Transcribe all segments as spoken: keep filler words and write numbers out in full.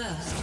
First.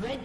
Red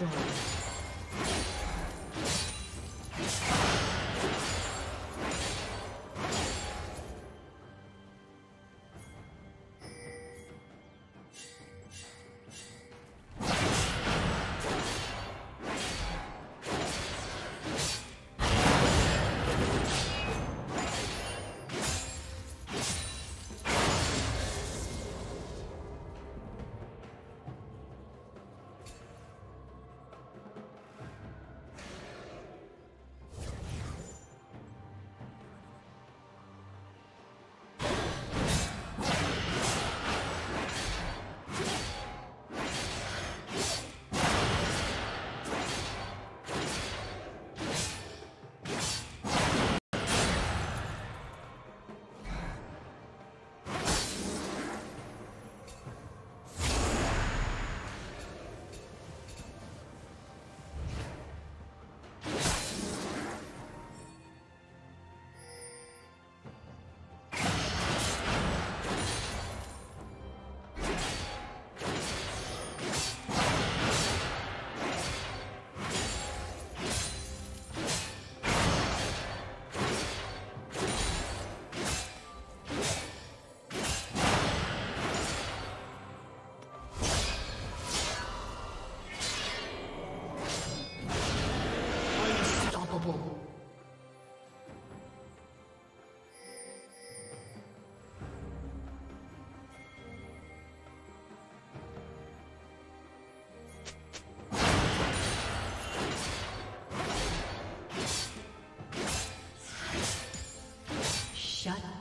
destroyed.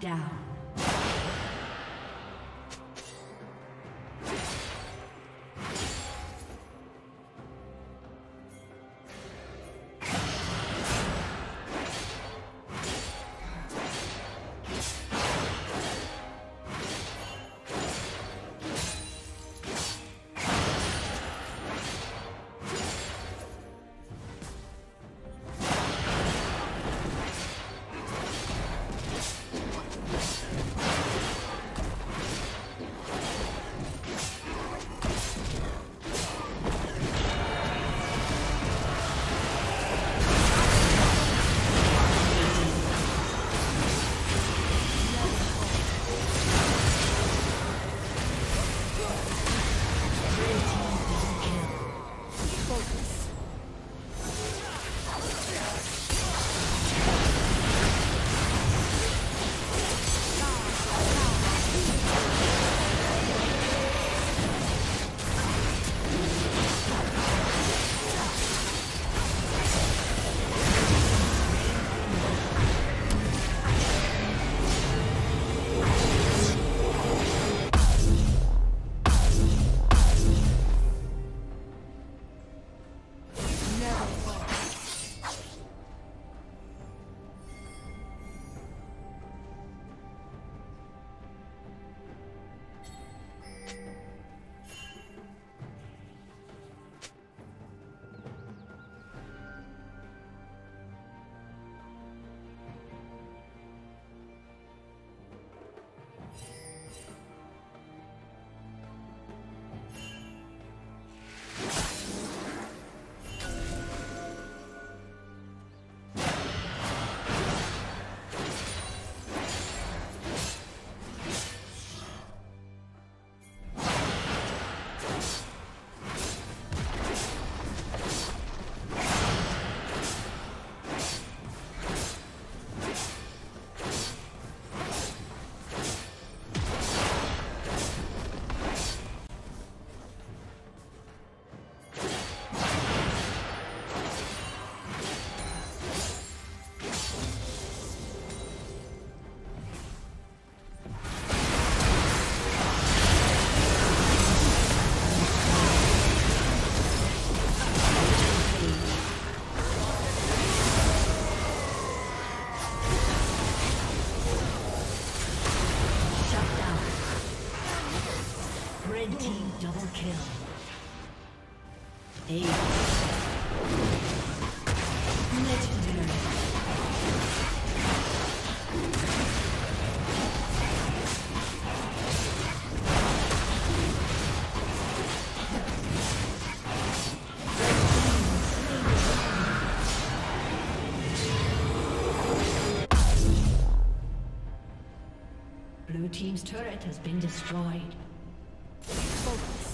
Down. Blue team's turret has been destroyed. Focus.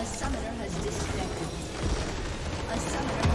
A summoner has disconnected. A summoner